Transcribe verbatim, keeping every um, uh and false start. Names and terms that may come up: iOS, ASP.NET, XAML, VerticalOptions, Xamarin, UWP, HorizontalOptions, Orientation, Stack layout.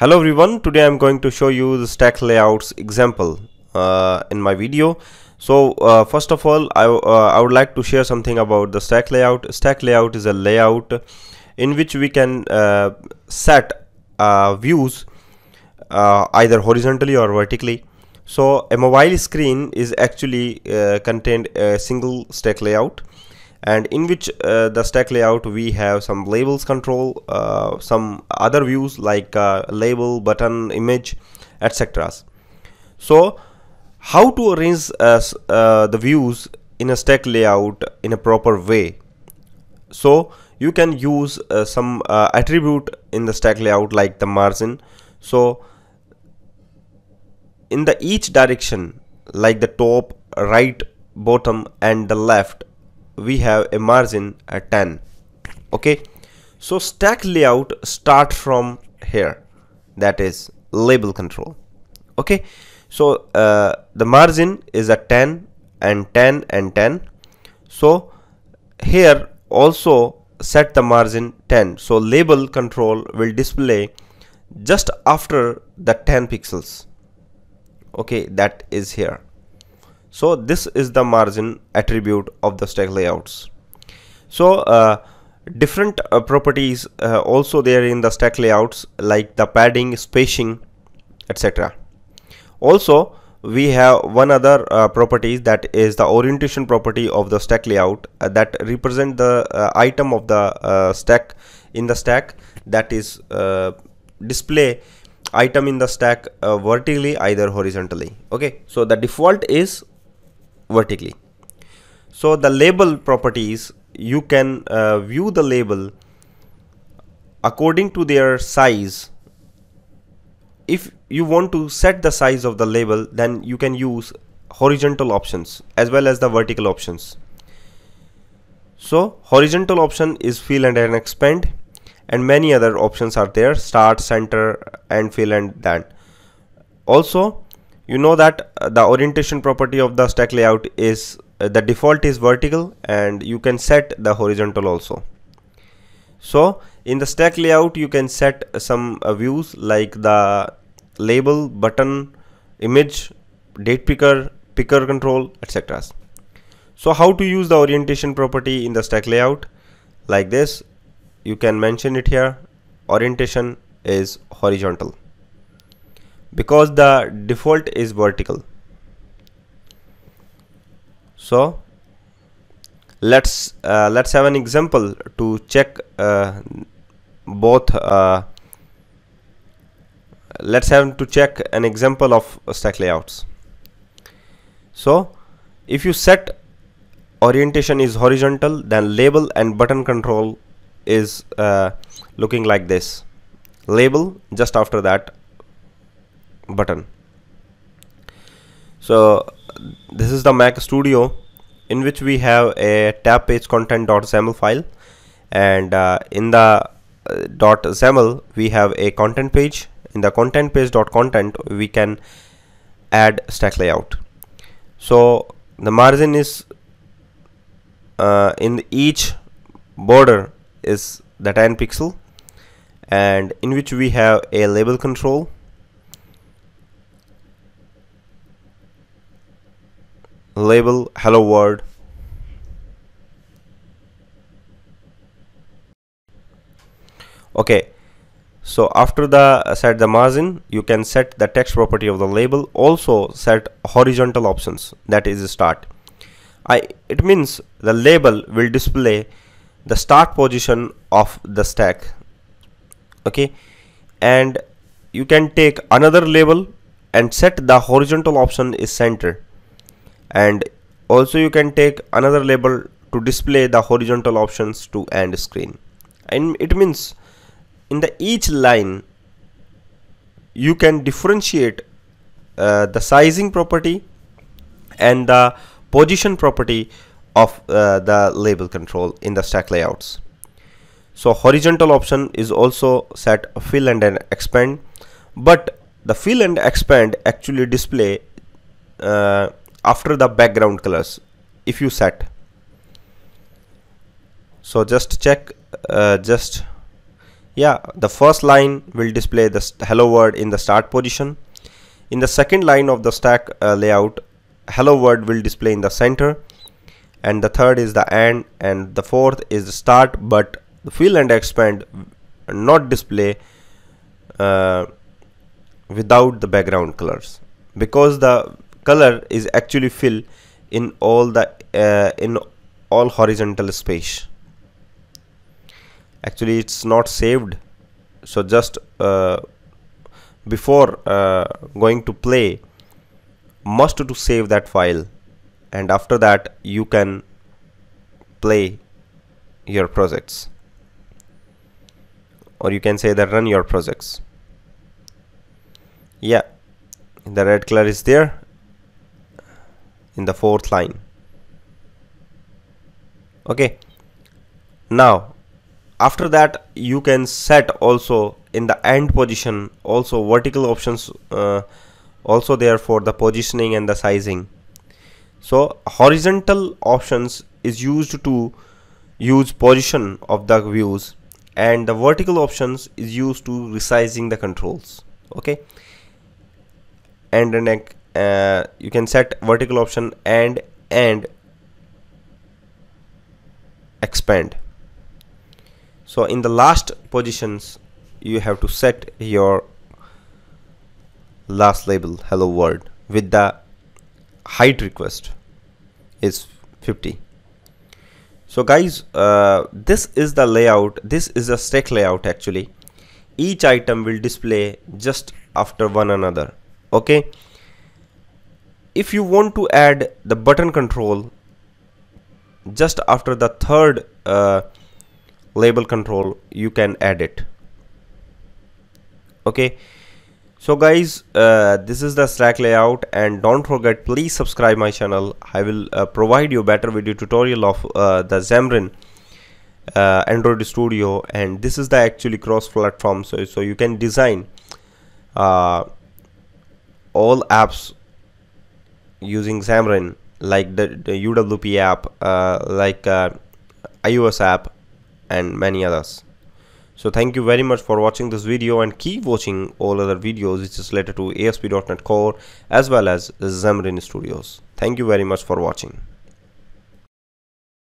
Hello everyone, today I'm going to show you the stack layouts example uh, in my video. So uh, first of all, I, uh, I would like to share something about the stack layout. Stack layout is a layout in which we can uh, set uh, views uh, either horizontally or vertically. So a mobile screen is actually uh, contained a single stack layout, and in which uh, the stack layout we have some labels control, uh, some other views like uh, label, button, image, etc. So how to arrange uh, uh, the views in a stack layout in a proper way? So you can use uh, some uh, attribute in the stack layout like the margin. So in the each direction, like the top, right, bottom and the left, we have a margin at ten. Okay, so stack layout start from here, that is label control. Okay, so uh, the margin is at ten and ten and ten. So here also set the margin ten. So label control will display just after the ten pixels. Okay, that is here. So this is the margin attribute of the stack layouts. So uh, different uh, properties uh, also there in the stack layouts, like the padding, spacing, et cetera. Also we have one other uh, property, that is the orientation property of the stack layout, uh, that represent the uh, item of the uh, stack in the stack, that is uh, display item in the stack uh, vertically either horizontally. Okay, so the default is vertically. So the label properties, you can uh, view the label according to their size. If you want to set the size of the label, then you can use horizontal options as well as the vertical options. So horizontal option is fill and expand, and many other options are there, start, center and fill and that. Also you know that uh, the orientation property of the stack layout is uh, the default is vertical, and you can set the horizontal also. So in the stack layout you can set some uh, views like the label, button, image, date picker, picker control, et cetera. So how to use the orientation property in the stack layout? Like this, you can mention it here, orientation is horizontal because the default is vertical. So let's uh, let's have an example to check uh, both uh, let's have to check an example of stack layouts. So if you set orientation is horizontal, then label and button control is uh, looking like this, label just after that button. So this is the Mac Studio, in which we have a tab page content.xaml file, and uh, in the uh, .xaml we have a content page. In the content page.content we can add stack layout. So the margin is uh, in each border is the ten pixel, and in which we have a label control, label hello world. Okay, so after the uh, set the margin, you can set the text property of the label, also set horizontal options, that is start. I it means the label will display the start position of the stack. Okay, and you can take another label and set the horizontal option is center, and also you can take another label to display the horizontal options to end screen. And it means in the each line you can differentiate uh, the sizing property and the position property of uh, the label control in the stack layouts. So horizontal option is also set fill and then expand, but the fill and expand actually display uh, after the background colors if you set. So just check uh, just Yeah, the first line will display the hello world in the start position. In the second line of the stack uh, layout, hello world will display in the center. And the third is the end, and the fourth is the start, but the fill and expand not display uh, without the background colors, because the color is actually fill in all the uh, in all horizontal space. Actually it's not saved, so just uh, before uh, going to play, must to save that file, and after that you can play your projects, or you can say that run your projects. Yeah, the red color is there in the fourth line. Okay, now after that you can set also in the end position also vertical options uh, also there for the positioning and the sizing. So horizontal options is used to use position of the views, and the vertical options is used to resizing the controls. Okay, and then uh, you can set vertical option and and expand. So in the last positions you have to set your last label hello world with the height request is fifty. So guys, uh, this is the layout. This is a stack layout. Actually each item will display just after one another. Okay, if you want to add the button control just after the third uh, label control, you can add it. Okay, so guys, uh, this is the stack layout, and don't forget, please subscribe my channel. I will uh, provide you better video tutorial of uh, the Xamarin uh, Android Studio, and this is the actually cross-platform, so, so you can design uh, all apps using Xamarin, like the, the U W P app, uh, like uh, iOS app, and many others. So thank you very much for watching this video, and keep watching all other videos which is related to A S P dot NET Core as well as Xamarin Studios. Thank you very much for watching.